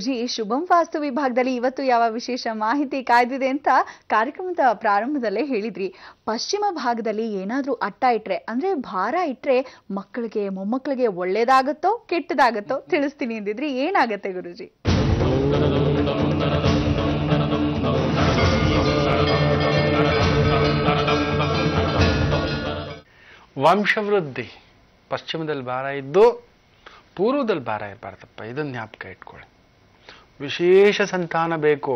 ಗುರೂಜಿ ಶುಭಂ ವಾಸ್ತು ವಿಭಾಗದಲ್ಲಿ ಇವತ್ತು ಯಾವ ವಿಶೇಷ ಮಾಹಿತಿ ಕಾಯ್ದಿದೆ ಅಂತ ಕಾರ್ಯಕ್ರಮದ ಪ್ರಾರಂಭದಲ್ಲೇ ಹೇಳಿದ್ರಿ. ಪಶ್ಚಿಮ ಭಾಗದಲ್ಲಿ ಏನಾದರೂ ಅಟ್ಟ ಇಟ್ರೆ ಅಂದ್ರೆ ಭಾರ ಇಟ್ರೆ ಮಕ್ಕಳಿಗೆ ಮೊಮ್ಮಕ್ಕಳಿಗೆ ಒಳ್ಳೆಯದಾಗುತ್ತೋ ಕೆಟ್ಟದಾಗುತ್ತೋ ತಿಳಿಸ್ತೀನಿ ಅಂದಿದ್ರಿ, ಏನಾಗುತ್ತೆ ಗುರೂಜಿ? ವಂಶವೃದ್ಧಿ ಪಶ್ಚಿಮದಲ್ಲಿ ಭಾರ ಇದ್ದು ಪೂರ್ವದಲ್ಲಿ ಭಾರ ಇರಬಾರ್ದಪ್ಪ, ಇದನ್ನು ಜ್ಞಾಪಕ ಇಟ್ಕೊಳ್ಳಿ. ವಿಶೇಷ ಸಂತಾನ ಬೇಕು,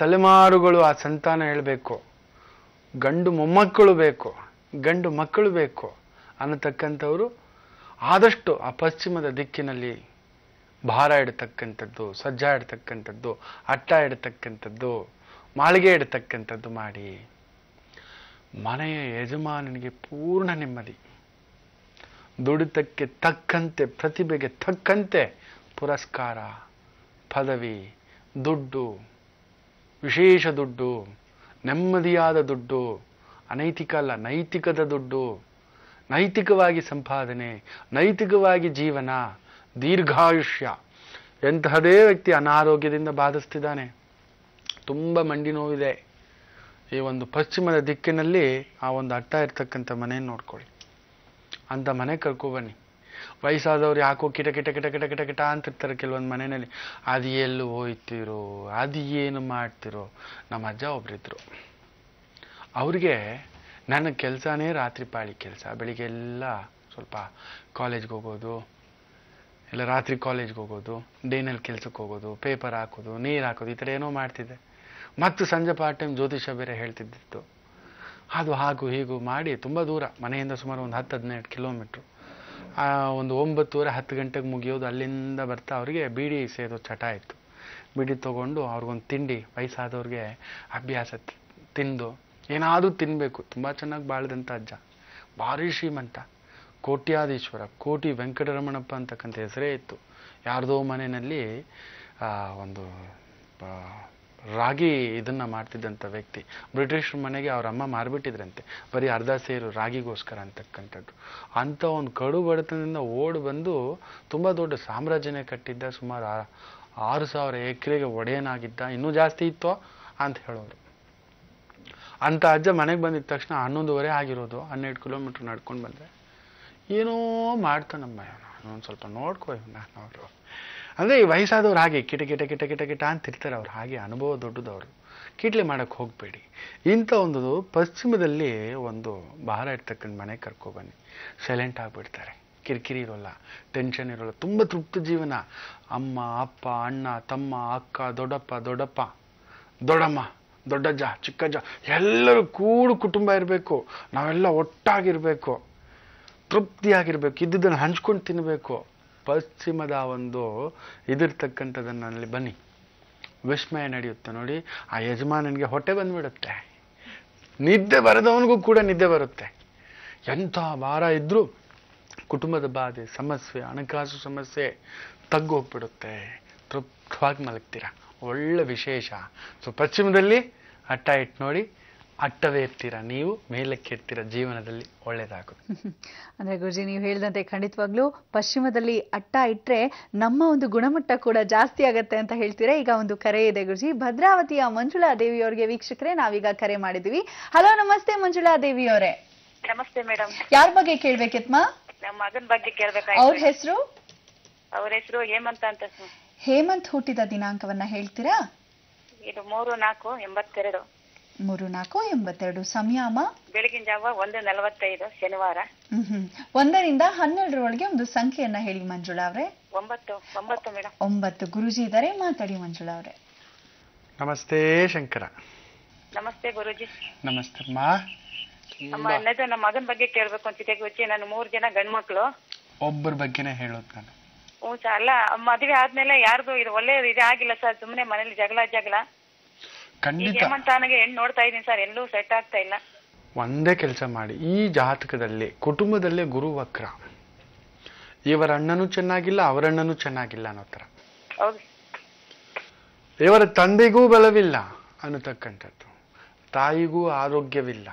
ತಲೆಮಾರುಗಳು ಆ ಸಂತಾನ ಹೇಳಬೇಕು, ಗಂಡು ಮೊಮ್ಮಕ್ಕಳು ಬೇಕು, ಗಂಡು ಮಕ್ಕಳು ಬೇಕು ಅನ್ನತಕ್ಕಂಥವರು ಆದಷ್ಟು ಆ ಪಶ್ಚಿಮದ ದಿಕ್ಕಿನಲ್ಲಿ ಭಾರ ಇಡತಕ್ಕಂಥದ್ದು, ಸಜ್ಜಾ ಇಡತಕ್ಕಂಥದ್ದು, ಅಟ್ಟ ಇಡತಕ್ಕಂಥದ್ದು, ಮಾಳಿಗೆ ಇಡತಕ್ಕಂಥದ್ದು ಮಾಡಿ ಮನೆಯ ಯಜಮಾನನಿಗೆ ಪೂರ್ಣ ನೆಮ್ಮದಿ, ದುಡಿತಕ್ಕೆ ತಕ್ಕಂತೆ ಪ್ರತಿಭೆಗೆ ತಕ್ಕಂತೆ ಪುರಸ್ಕಾರ, ಪದವಿ, ದುಡ್ಡು, ವಿಶೇಷ ದುಡ್ಡು, ನೆಮ್ಮದಿಯಾದ ದುಡ್ಡು, ಅನೈತಿಕ ಅಲ್ಲ ನೈತಿಕದ ದುಡ್ಡು, ನೈತಿಕವಾಗಿ ಸಂಪಾದನೆ, ನೈತಿಕವಾಗಿ ಜೀವನ, ದೀರ್ಘಾಯುಷ್ಯ. ಎಂತಹದೇ ವ್ಯಕ್ತಿ ಅನಾರೋಗ್ಯದಿಂದ ಬಾಧಿಸ್ತಿದ್ದಾನೆ, ತುಂಬ ಮಂಡಿ ನೋವಿದೆ, ಈ ಒಂದು ಪಶ್ಚಿಮದ ದಿಕ್ಕಿನಲ್ಲಿ ಆ ಒಂದು ಅಟ್ಟ ಇರ್ತಕ್ಕಂಥ ಮನೆಯನ್ನು ನೋಡ್ಕೊಳ್ಳಿ, ಅಂಥ ಮನೆ ಕರ್ಕೊಬನ್ನಿ. ವಯಸ್ಸಾದವ್ರು ಯಾಕೋ ಕಿಟ ಕಿಟ ಕಿಟ ಕಿಟ ಕಿಟ ಕಿಟ ಅಂತಿರ್ತಾರೆ ಕೆಲವೊಂದು ಮನೆಯಲ್ಲಿ, ಅದು ಎಲ್ಲೂ ಹೋಯ್ತಿರೋ ಅದು ಏನು ಮಾಡ್ತಿರೋ. ನಮ್ಮ ಅಜ್ಜ ಒಬ್ಬರಿದ್ದರು, ಅವ್ರಿಗೆ ನನ್ನ ಕೆಲಸನೇ ರಾತ್ರಿ ಪಾಳಿ ಕೆಲಸ, ಬೆಳಿಗ್ಗೆ ಎಲ್ಲ ಸ್ವಲ್ಪ ಕಾಲೇಜ್ಗೆ ಹೋಗೋದು, ಇಲ್ಲ ರಾತ್ರಿ ಕಾಲೇಜ್ಗೆ ಹೋಗೋದು, ಡೇನಲ್ಲಿ ಕೆಲಸಕ್ಕೆ ಹೋಗೋದು, ಪೇಪರ್ ಹಾಕೋದು, ನೀರು ಹಾಕೋದು, ಈ ಥರ ಏನೋ ಮಾಡ್ತಿದ್ದೆ. ಮತ್ತು ಸಂಜೆ ಪಾರ್ಟ್ ಟೈಮ್ ಜ್ಯೋತಿಷ್ಯ ಬೇರೆ ಹೇಳ್ತಿದ್ದಿತ್ತು. ಅದು ಹಾಗೂ ಹೀಗೂ ಮಾಡಿ ತುಂಬ ದೂರ ಮನೆಯಿಂದ ಸುಮಾರು ಒಂದು 10-15 ಕಿಲೋಮೀಟ್ರು, ಒಂದು 9-10 ಗಂಟೆಗೆ ಮುಗಿಯೋದು. ಅಲ್ಲಿಂದ ಬರ್ತಾ ಅವರಿಗೆ ಬೀಡಿ ಸೇದೋ ಚಟ ಇತ್ತು. ಬೀಡಿ ತೊಗೊಂಡು ಅವ್ರಿಗೊಂದು ತಿಂಡಿ, ವಯಸ್ಸಾದವ್ರಿಗೆ ಅಭ್ಯಾಸ, ತಿಂದು ಏನಾದರೂ ತಿನ್ನಬೇಕು. ತುಂಬ ಚೆನ್ನಾಗಿ ಬಾಳ್ದಂಥ ಅಜ್ಜ, ಭಾರಿ ಶ್ರೀಮಂತ, ಕೋಟ್ಯಾಧೀಶ್ವರ, ಕೋಟಿ ವೆಂಕಟರಮಣಪ್ಪ ಅಂತಕ್ಕಂಥ ಹೆಸರೇ ಇತ್ತು. ಯಾರ್ದೋ ಮನೆಯಲ್ಲಿ ಒಂದು ರಾಗಿ ಇದನ್ನು ಮಾಡ್ತಿದ್ದಂಥ ವ್ಯಕ್ತಿ, ಬ್ರಿಟಿಷರ ಮನೆಗೆ ಅವರಮ್ಮ ಮಾರಿಬಿಟ್ಟಿದ್ರಂತೆ, ಬರೀ ಅರ್ಧ ಸೇರು ರಾಗಿಗೋಸ್ಕರ ಅಂತಕ್ಕಂಥದ್ದು. ಅಂಥ ಒಂದು ಕಡು ಬಡತನದಿಂದ ಓಡಿ ಬಂದು ತುಂಬ ದೊಡ್ಡ ಸಾಮ್ರಾಜ್ಯನೇ ಕಟ್ಟಿದ್ದ, ಸುಮಾರು 6,000 ಎಕರೆಗೆ ಒಡೆಯನಾಗಿದ್ದ, ಇನ್ನೂ ಜಾಸ್ತಿ ಇತ್ತು ಅಂತ ಹೇಳೋರು. ಅಂಥ ಅಜ್ಜ ಮನೆಗೆ ಬಂದಿದ್ದ ತಕ್ಷಣ 11:30 ಆಗಿರೋದು, 12 ಕಿಲೋಮೀಟ್ರ್ ನಡ್ಕೊಂಡು ಬಂದರೆ ಏನೋ ಮಾಡ್ತಾನಮ್ಮ ಇವನು, ಒಂದು ಸ್ವಲ್ಪ ನೋಡ್ಕೋ ಇವನ ಅವರು ಅಂದರೆ ಈ ವಯಸ್ಸಾದವ್ರು ಹಾಗೆ ಕಿಟ ಕಿಟ ಕಿಟ ಕಿಟ ಕಿಟ ಅಂತಿರ್ತಾರೆ. ಅವ್ರು ಹಾಗೆ ಅನುಭವ ದೊಡ್ಡದವರು, ಕಿಟ್ಲೆ ಮಾಡೋಕ್ಕೆ ಹೋಗಬೇಡಿ. ಇಂಥ ಒಂದು ಪಶ್ಚಿಮದಲ್ಲಿ ಒಂದು ಭಾರ ಇರ್ತಕ್ಕಂಥ ಮನೆ ಕರ್ಕೊಬನ್ನಿ, ಸೈಲೆಂಟ್ ಆಗಿಬಿಡ್ತಾರೆ, ಕಿರಿಕಿರಿ ಇರೋಲ್ಲ, ಟೆನ್ಷನ್ ಇರೋಲ್ಲ, ತುಂಬ ತೃಪ್ತ ಜೀವನ. ಅಮ್ಮ, ಅಪ್ಪ, ಅಣ್ಣ, ತಮ್ಮ, ಅಕ್ಕ, ದೊಡ್ಡಪ್ಪ, ದೊಡ್ಡಮ್ಮ, ದೊಡ್ಡಜ್ಜ, ಚಿಕ್ಕಜ್ಜ ಎಲ್ಲರೂ ಕೂಡು ಕುಟುಂಬ ಇರಬೇಕು, ನಾವೆಲ್ಲ ಒಟ್ಟಾಗಿರಬೇಕು, ತೃಪ್ತಿಯಾಗಿರಬೇಕು, ಇದ್ದುದನ್ನು ಹಂಚ್ಕೊಂಡು ತಿನ್ನಬೇಕು. ಪಶ್ಚಿಮದ ಒಂದು ಇದಿರ್ತಕ್ಕಂಥದ್ದನ್ನು ಅಲ್ಲಿ ಬನ್ನಿ, ವಿಸ್ಮಯ ನಡೆಯುತ್ತೆ ನೋಡಿ. ಆ ಯಜಮಾನನಿಗೆ ಹೊಟ್ಟೆ ಬಂದುಬಿಡುತ್ತೆ, ನಿದ್ದೆ ಬರದವನಿಗೂ ಕೂಡ ನಿದ್ದೆ ಬರುತ್ತೆ. ಎಂಥ ಭಾರ ಇದ್ದರೂ ಕುಟುಂಬದ ಬಾಧೆ, ಸಮಸ್ಯೆ, ಹಣಕಾಸು ಸಮಸ್ಯೆ ತಗ್ಗೋಗ್ಬಿಡುತ್ತೆ, ತೃಪ್ತವಾಗಿ ಮಲಗ್ತೀರ, ಒಳ್ಳೆ ವಿಶೇಷ. ಸೊ ಪಶ್ಚಿಮದಲ್ಲಿ ಅಟ್ಟ ಇಟ್ಟು ನೋಡಿ, ಅಟ್ಟವೇ ಇರ್ತೀರ ನೀವು, ಮೇಲಕ್ಕೆ ಇರ್ತೀರ, ಜೀವನದಲ್ಲಿ ಒಳ್ಳೆಯದಾಗುತ್ತೆ. ಅಂದ್ರೆ ಗುರುಜಿ ನೀವು ಹೇಳಿದಂತೆ ಖಂಡಿತವಾಗ್ಲೂ ಪಶ್ಚಿಮದಲ್ಲಿ ಅಟ್ಟ ಇಟ್ಟರೆ ನಮ್ಮ ಒಂದು ಗುಣಮಟ್ಟ ಕೂಡ ಜಾಸ್ತಿ ಆಗತ್ತೆ ಅಂತ ಹೇಳ್ತೀರಾ. ಈಗ ಒಂದು ಕರೆ ಇದೆ ಗುರುಜಿ, ಭದ್ರಾವತಿಯ ಮಂಜುಳಾ ದೇವಿಯವರಿಗೆ ವೀಕ್ಷಕರೇ ನಾವೀಗ ಕರೆ ಮಾಡಿದ್ವಿ. ಹಲೋ, ನಮಸ್ತೆ ಮಂಜುಳಾ ದೇವಿಯವರೇ. ನಮಸ್ತೆ ಮೇಡಮ್. ಯಾರ ಬಗ್ಗೆ ಕೇಳ್ಬೇಕಿತ್ಮಾ? ನಮ್ಮ ಮಗನ ಬಗ್ಗೆ ಕೇಳ್ಬೇಕಾಯ್ತು. ಅವ್ರ ಹೆಸರು ಹೇಮಂತ ಅಂತ. ಹೇಮಂತ್ ಹುಟ್ಟಿದ ದಿನಾಂಕವನ್ನ ಹೇಳ್ತೀರಾ? ಇದು 3/4-82. 3/4-82. ಸಮಯಾಮ ಬೆಳಗಿನ ಜಾವ 1:45 ಶನಿವಾರ. ಒಂದರಿಂದ 12ರೊಳಗೆ ಒಂದು ಸಂಖ್ಯೆಯನ್ನ ಹೇಳಿ ಮಂಜುಳಾ ಅವರೇ. 9 ಮೇಡಮ್. 9. ಗುರುಜಿ ಇದಾರೆ, ಮಾತಾಡಿ ಮಂಜುಳಾ ಅವರೇ. ನಮಸ್ತೆ ಶಂಕರ. ನಮಸ್ತೆ ಗುರುಜಿ. ನಮಸ್ತೆ ಮಾ. ನಮ್ಮ ಮಗನ ಬಗ್ಗೆ ಕೇಳ್ಬೇಕು ಅಂತಿದೆ ಗುರುಜಿ. ನಾನು 3 ಜನ ಗಂಡ್ಮಕ್ಳು. ಒಬ್ಬರ ಬಗ್ಗೆನೇ ಹೇಳೋದು ನಾನು. ಹ್ಞೂ ಸರ್. ಅಲ್ಲ ಮದುವೆ ಆದ್ಮೇಲೆ ಯಾರ್ದು ಇದು ಒಳ್ಳೆ ಇದಾಗಿಲ್ಲ ಸರ್, ಸುಮ್ಮನೆ ಮನೇಲಿ ಜಗಳ. ಹೆಣ್ಣು ನೋಡ್ತಾ ಇದೀನಿ ಸರ್, ಎಲ್ಲೂ ಸೆಟ್ ಆಗ್ತಾ ಇಲ್ಲ. ಒಂದೇ ಕೆಲಸ ಮಾಡಿ, ಈ ಜಾತಕದಲ್ಲಿ ಕುಟುಂಬದಲ್ಲೇ ಗುರುವಕ್ರ, ಇವರ ಅಣ್ಣನೂ ಚೆನ್ನಾಗಿಲ್ಲ ಅವರ ಅಣ್ಣನೂ ಚೆನ್ನಾಗಿಲ್ಲ ಅನ್ನೋ ತರ, ಇವರ ತಂದೆಗೂ ಬಲವಿಲ್ಲ ಅನ್ನತಕ್ಕಂಥದ್ದು, ತಾಯಿಗೂ ಆರೋಗ್ಯವಿಲ್ಲ.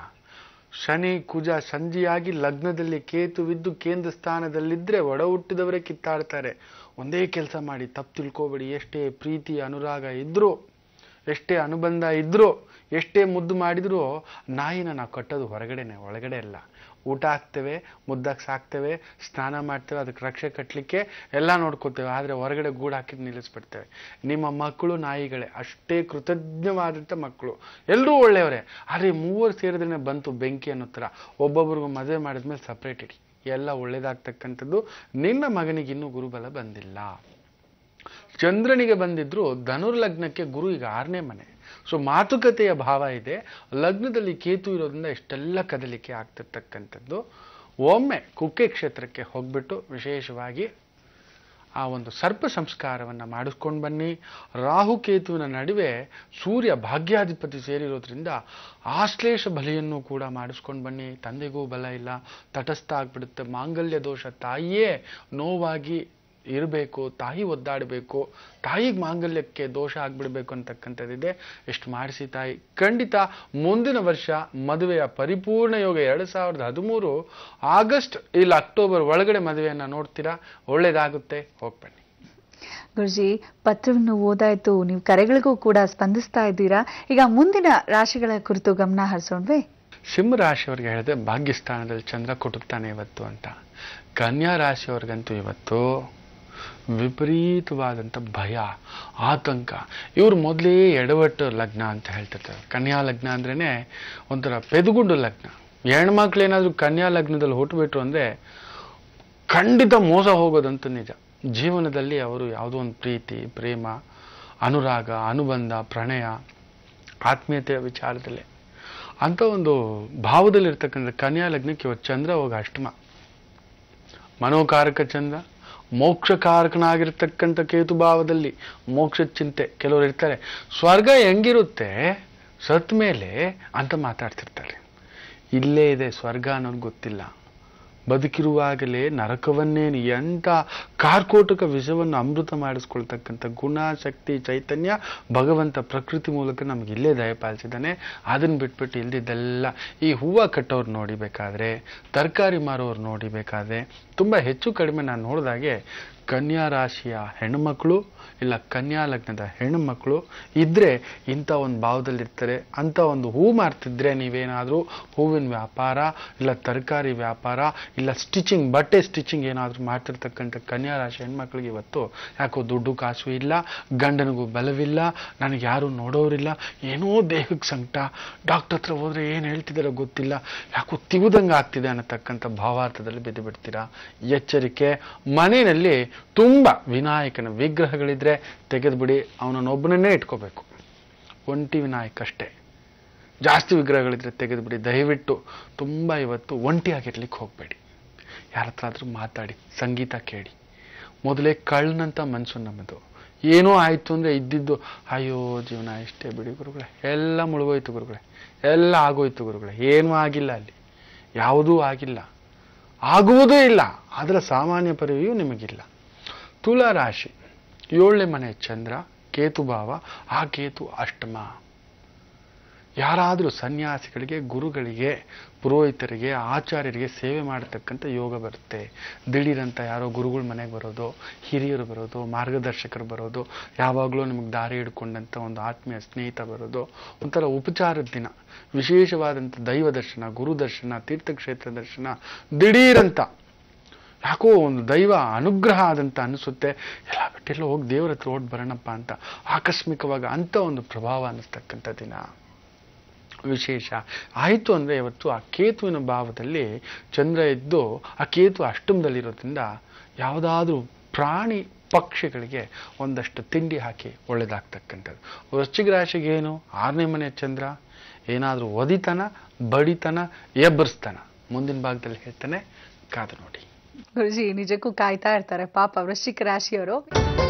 ಶನಿ ಕುಜ ಸಂಧಿಯಾಗಿ ಲಗ್ನದಲ್ಲಿ ಕೇತುವಿದ್ದು ಕೇಂದ್ರ ಸ್ಥಾನದಲ್ಲಿದ್ರೆ ಒಡ ಹುಟ್ಟಿದವರೇ ಕಿತ್ತಾಡ್ತಾರೆ, ಒಂದೇ ಕೆಲಸ ಮಾಡಿ ತಪ್ಪು ತಿಳ್ಕೋಬೇಡಿ. ಎಷ್ಟೇ ಪ್ರೀತಿ ಅನುರಾಗ ಇದ್ದರೂ, ಎಷ್ಟೇ ಅನುಬಂಧ ಇದ್ದರೂ, ಎಷ್ಟೇ ಮುದ್ದು ಮಾಡಿದರೂ ನಾಯಿನ ನಾವು ಕಟ್ಟೋದು ಹೊರಗಡೆನೆ, ಒಳಗಡೆ ಅಲ್ಲ. ಊಟ ಹಾಕ್ತೇವೆ, ಮುದ್ದಾಗಿ ಸಾಕ್ತೇವೆ, ಸ್ನಾನ ಮಾಡ್ತೇವೆ, ಅದಕ್ಕೆ ರಕ್ಷೆ ಕಟ್ಟಲಿಕ್ಕೆ ಎಲ್ಲ ನೋಡ್ಕೋತೇವೆ. ಆದರೆ ಹೊರಗಡೆ ಗೂಡು ಹಾಕಿದ್ದು ನಿಲ್ಲಿಸ್ಬಿಡ್ತೇವೆ. ನಿಮ್ಮ ಮಕ್ಕಳು ನಾಯಿಗಳೇ, ಅಷ್ಟೇ ಕೃತಜ್ಞವಾದಂಥ ಮಕ್ಕಳು. ಎಲ್ಲರೂ ಒಳ್ಳೆಯವರೇ, ಆದರೆ ಮೂವರು ಸೇರಿದ್ರೆ ಬಂತು ಬೆಂಕಿ ಅನ್ನೋ ಥರ. ಒಬ್ಬೊಬ್ರಿಗೂ ಮದುವೆ ಮಾಡಿದ್ಮೇಲೆ ಸಪ್ರೇಟ್ ಇಡಿ. ಎಲ್ಲ ಒಳ್ಳೇದಾಗ್ತಕ್ಕಂಥದ್ದು. ನಿನ್ನ ಮಗನಿಗಿನ್ನೂ ಗುರುಬಲ ಬಂದಿಲ್ಲ. ಚಂದ್ರನಿಗೆ ಬಂದಿದ್ರು ಧನುರ್ಲಗ್ನಕ್ಕೆ ಗುರು ಈಗ 6ನೇ ಮನೆ. ಸೊ ಮಾತುಕತೆಯ ಭಾವ ಇದೆ. ಲಗ್ನದಲ್ಲಿ ಕೇತು ಇರೋದ್ರಿಂದ ಇಷ್ಟೆಲ್ಲ ಕದಲಿಕೆ ಆಗ್ತಿರ್ತಕ್ಕಂಥದ್ದು. ಒಮ್ಮೆ ಕುಕ್ಕೆ ಕ್ಷೇತ್ರಕ್ಕೆ ಹೋಗ್ಬಿಟ್ಟು ವಿಶೇಷವಾಗಿ ಆ ಒಂದು ಸರ್ಪ ಸಂಸ್ಕಾರವನ್ನು ಮಾಡಿಸ್ಕೊಂಡು ಬನ್ನಿ. ರಾಹುಕೇತುವಿನ ನಡುವೆ ಸೂರ್ಯ ಭಾಗ್ಯಾಧಿಪತಿ ಸೇರಿರೋದ್ರಿಂದ ಆಶ್ಲೇಷ ಬಲಿಯನ್ನು ಕೂಡ ಮಾಡಿಸ್ಕೊಂಡು ಬನ್ನಿ. ತಂದೆಗೂ ಬಲ ಇಲ್ಲ, ತಟಸ್ಥ ಆಗ್ಬಿಡುತ್ತೆ. ಮಾಂಗಲ್ಯ ದೋಷ, ತಾಯಿಯೇ ನೋವಾಗಿ ಇರಬೇಕು, ತಾಯಿ ಒದ್ದಾಡಬೇಕು, ತಾಯಿಗೆ ಮಾಂಗಲ್ಯಕ್ಕೆ ದೋಷ ಆಗ್ಬಿಡ್ಬೇಕು ಅಂತಕ್ಕಂಥದ್ದಿದೆ. ಎಷ್ಟು ಮಾಡಿಸಿ ತಾಯಿ. ಖಂಡಿತ ಮುಂದಿನ ವರ್ಷ ಮದುವೆಯ ಪರಿಪೂರ್ಣ ಯೋಗ 2013 ಆಗಸ್ಟ್ ಇಲ್ಲ ಅಕ್ಟೋಬರ್ ಒಳಗಡೆ ಮದುವೆಯನ್ನು ನೋಡ್ತೀರಾ, ಒಳ್ಳೇದಾಗುತ್ತೆ. ಹೋಗ್ಬನ್ನಿ ಗುರುಜಿ. ಪತ್ರವನ್ನು ಓದಾಯಿತು, ನೀವು ಕರೆಗಳಿಗೂ ಕೂಡ ಸ್ಪಂದಿಸ್ತಾ ಇದ್ದೀರಾ. ಈಗ ಮುಂದಿನ ರಾಶಿಗಳ ಕುರಿತು ಗಮನ ಹರಿಸೋಣ್ವೆ. ಸಿಂಹ ರಾಶಿಯವರಿಗೆ ಹೇಳಿದೆ ಭಾಗ್ಯಸ್ಥಾನದಲ್ಲಿ ಚಂದ್ರ ಕೊಡುತ್ತಾನೆ ಇವತ್ತು ಅಂತ. ಕನ್ಯಾ ರಾಶಿಯವ್ರಿಗಂತೂ ಇವತ್ತು ವಿಪರೀತವಾದಂಥ ಭಯ, ಆತಂಕ. ಇವರು ಮೊದಲೇ ಎಡವಟ್ಟು ಲಗ್ನ ಅಂತ ಹೇಳ್ತಿರ್ತಾರೆ. ಕನ್ಯಾ ಲಗ್ನ ಅಂದ್ರೇ ಒಂಥರ ಪೆದುಗುಂಡು ಲಗ್ನ. ಹೆಣ್ಮಕ್ಳೇನಾದರೂ ಕನ್ಯಾ ಲಗ್ನದಲ್ಲಿ ಹುಟ್ಟುಬಿಟ್ರು ಅಂದರೆ ಖಂಡಿತ ಮೋಸ ಹೋಗೋದಂತೂ ನಿಜ. ಜೀವನದಲ್ಲಿ ಅವರು ಯಾವುದೋ ಒಂದು ಪ್ರೀತಿ, ಪ್ರೇಮ, ಅನುರಾಗ, ಅನುಬಂಧ, ಪ್ರಣಯ, ಆತ್ಮೀಯತೆಯ ವಿಚಾರದಲ್ಲಿ ಅಂಥ ಒಂದು ಭಾವದಲ್ಲಿರ್ತಕ್ಕಂಥ ಕನ್ಯಾ ಲಗ್ನಕ್ಕೆ ಇವತ್ತು ಚಂದ್ರ ಹೋಗಿ ಅಷ್ಟಮ. ಮನೋಕಾರಕ ಚಂದ್ರ ಮೋಕ್ಷಕಾರಕನಾಗಿರ್ತಕ್ಕಂಥ ಕೇತುಭಾವದಲ್ಲಿ ಮೋಕ್ಷದ ಚಿಂತೆ. ಕೆಲವರು ಇರ್ತಾರೆ, ಸ್ವರ್ಗ ಹೆಂಗಿರುತ್ತೆ ಸತ್ ಮೇಲೆ ಅಂತ ಮಾತಾಡ್ತಿರ್ತಾರೆ. ಇಲ್ಲೇ ಇದೆ ಸ್ವರ್ಗ ಅನ್ನೋದು ಗೊತ್ತಿಲ್ಲ. ಬದುಕಿರುವಾಗಲೇ ನರಕವನ್ನೇನು, ಎಂಥ ಕಾರ್ಕೋಟಕ ವಿಷವನ್ನು ಅಮೃತ ಮಾಡಿಸ್ಕೊಳ್ತಕ್ಕಂಥ ಗುಣ, ಶಕ್ತಿ, ಚೈತನ್ಯ ಭಗವಂತ ಪ್ರಕೃತಿ ಮೂಲಕ ನಮಗೆ ಇಲ್ಲೇ ದಯಪಾಲಿಸಿದ್ದಾನೆ. ಅದನ್ನು ಬಿಟ್ಬಿಟ್ಟು ಇಲ್ದಿದ್ದೆಲ್ಲ, ಈ ಹೂವು ಕಟ್ಟೋರು ನೋಡಿಬೇಕಾದ್ರೆ, ತರಕಾರಿ ಮಾರೋರು ನೋಡಿಬೇಕಾದ್ರೆ, ತುಂಬ ಹೆಚ್ಚು ಕಡಿಮೆ ನಾನು ನೋಡಿದಾಗೆ ಕನ್ಯಾ ರಾಶಿಯ ಹೆಣ್ಣುಮಕ್ಕಳು ಇಲ್ಲ ಕನ್ಯಾ ಲಗ್ನದ ಹೆಣ್ಣುಮಕ್ಕಳು ಇದ್ದರೆ ಇಂಥ ಒಂದು ಭಾವದಲ್ಲಿರ್ತಾರೆ. ಅಂಥ ಒಂದು ಹೂ ಮಾರ್ತಿದ್ರೆ ನೀವೇನಾದರೂ ಹೂವಿನ ವ್ಯಾಪಾರ ಇಲ್ಲ ತರಕಾರಿ ವ್ಯಾಪಾರ ಇಲ್ಲ ಸ್ಟಿಚಿಂಗ್, ಬಟ್ಟೆ ಸ್ಟಿಚಿಂಗ್ ಏನಾದರೂ ಮಾಡ್ತಿರ್ತಕ್ಕಂಥ ಕನ್ಯಾ ರಾಶಿ ಹೆಣ್ಮಕ್ಳಿಗೆ ಇವತ್ತು ಯಾಕೋ ದುಡ್ಡು ಕಾಸು ಇಲ್ಲ, ಗಂಡನಿಗೂ ಬಲವಿಲ್ಲ, ನನಗೆ ಯಾರೂ ನೋಡೋರಿಲ್ಲ, ಏನೋ ದೇಹಕ್ಕೆ ಸಂಕಟ, ಡಾಕ್ಟರ್ ಹತ್ರ ಹೋದರೆ ಏನು ಹೇಳ್ತಿದ್ದಾರೋ ಗೊತ್ತಿಲ್ಲ, ಯಾಕೋ ತಿವುದಂಗೆ ಆಗ್ತಿದೆ ಅನ್ನತಕ್ಕಂಥ ಭಾವಾರ್ಥದಲ್ಲಿ ಬಿದ್ದುಬಿಡ್ತೀರಾ. ಎಚ್ಚರಿಕೆ. ಮನೆಯಲ್ಲಿ ತುಂಬ ವಿನಾಯಕನ ವಿಗ್ರಹಗಳಿದ್ರೆ ತೆಗೆದುಬಿಡಿ, ಅವನನ್ನೊಬ್ಬನನ್ನೇ ಇಟ್ಕೋಬೇಕು. ಒಂಟಿ ವಿನಾಯಕ ಅಷ್ಟೇ. ಜಾಸ್ತಿ ವಿಗ್ರಹಗಳಿದ್ರೆ ತೆಗೆದುಬಿಡಿ ದಯವಿಟ್ಟು. ತುಂಬ ಇವತ್ತು ಒಂಟಿಯಾಗಿರ್ಲಿಕ್ಕೆ ಹೋಗಬೇಡಿ. ಯಾರ ಹತ್ರ ಆದರೂ ಮಾತಾಡಿ, ಸಂಗೀತ ಕೇಳಿ. ಮೊದಲೇ ಕಳ್ಳನಂತ ಮನಸ್ಸು ನಮ್ಮದು. ಏನೋ ಆಯಿತು ಅಂದರೆ ಇದ್ದಿದ್ದು ಅಯ್ಯೋ ಜೀವನ ಇಷ್ಟೇ ಬಿಡಿ ಗುರುಗಳೇ, ಎಲ್ಲ ಮುಳುಗೋಯ್ತು ಗುರುಗಳೇ, ಎಲ್ಲ ಆಗೋಯ್ತು ಗುರುಗಳೇ. ಏನೂ ಆಗಿಲ್ಲ, ಅಲ್ಲಿ ಯಾವುದೂ ಆಗಿಲ್ಲ, ಆಗುವುದೂ ಇಲ್ಲ. ಅದರ ಸಾಮಾನ್ಯ ಪರಿವೆಯೂ ನಿಮಗಿಲ್ಲ. ತುಲಾರಾಶಿ 7ನೇ ಮನೆ ಚಂದ್ರ ಕೇತುಭಾವ, ಆ ಕೇತು ಅಷ್ಟಮ. ಯಾರಾದರೂ ಸನ್ಯಾಸಿಗಳಿಗೆ, ಗುರುಗಳಿಗೆ, ಪುರೋಹಿತರಿಗೆ, ಆಚಾರ್ಯರಿಗೆ ಸೇವೆ ಮಾಡತಕ್ಕಂಥ ಯೋಗ ಬರುತ್ತೆ. ದಿಢೀರಂತ ಯಾರೋ ಗುರುಗಳ ಮನೆಗೆ ಬರೋದು, ಹಿರಿಯರು ಬರೋದು, ಮಾರ್ಗದರ್ಶಕರು ಬರೋದು, ಯಾವಾಗಲೂ ನಿಮಗೆ ದಾರಿ ಹಿಡ್ಕೊಂಡಂಥ ಒಂದು ಆತ್ಮೀಯ ಸ್ನೇಹಿತ ಬರೋದು. ಒಂಥರ ಉಪಚಾರದ ದಿನ, ವಿಶೇಷವಾದಂಥ ದೈವ ದರ್ಶನ, ಗುರು ದರ್ಶನ, ತೀರ್ಥಕ್ಷೇತ್ರ ದರ್ಶನ. ದಿಢೀರಂತ ಯಾಕೋ ಒಂದು ದೈವ ಅನುಗ್ರಹ ಆದಂತ ಅನಿಸುತ್ತೆ. ಎಲ್ಲ ಬಿಟ್ಟೆಲ್ಲೋ ಹೋಗಿ ದೇವರ ಹತ್ರ ಓಡ್ ಬರೋಣಪ್ಪ ಅಂತ ಆಕಸ್ಮಿಕವಾಗಿ ಅಂಥ ಒಂದು ಪ್ರಭಾವ ಅನ್ನಿಸ್ತಕ್ಕಂಥ ದಿನ ವಿಶೇಷ ಆಯಿತು ಅಂದರೆ ಇವತ್ತು ಆ ಕೇತುವಿನ ಭಾವದಲ್ಲಿ ಚಂದ್ರ ಇದ್ದು ಆ ಕೇತು ಅಷ್ಟಮದಲ್ಲಿರೋದ್ರಿಂದ ಯಾವುದಾದ್ರೂ ಪ್ರಾಣಿ, ಪಕ್ಷಿಗಳಿಗೆ ಒಂದಷ್ಟು ತಿಂಡಿ ಹಾಕಿ ಒಳ್ಳೆಯದಾಗ್ತಕ್ಕಂಥದ್ದು. ವೃಶ್ಚಿಕ ರಾಶಿಗೆ ಏನು 6ನೇ ಮನೆ ಚಂದ್ರ, ಏನಾದರೂ ಒದಿತನ, ಬಡಿತನ, ಎಬ್ಬರಿಸ್ತಾನ ಮುಂದಿನ ಭಾಗದಲ್ಲಿ ಹೇಳ್ತಾನೆ. ಕಾದು ನೋಡಿ ಗುರುಜಿ, ನಿಜಕ್ಕೂ ಕಾಯ್ತಾ ಇರ್ತಾರೆ ಪಾಪ ವೃಶ್ಚಿಕ ರಾಶಿಯವರು.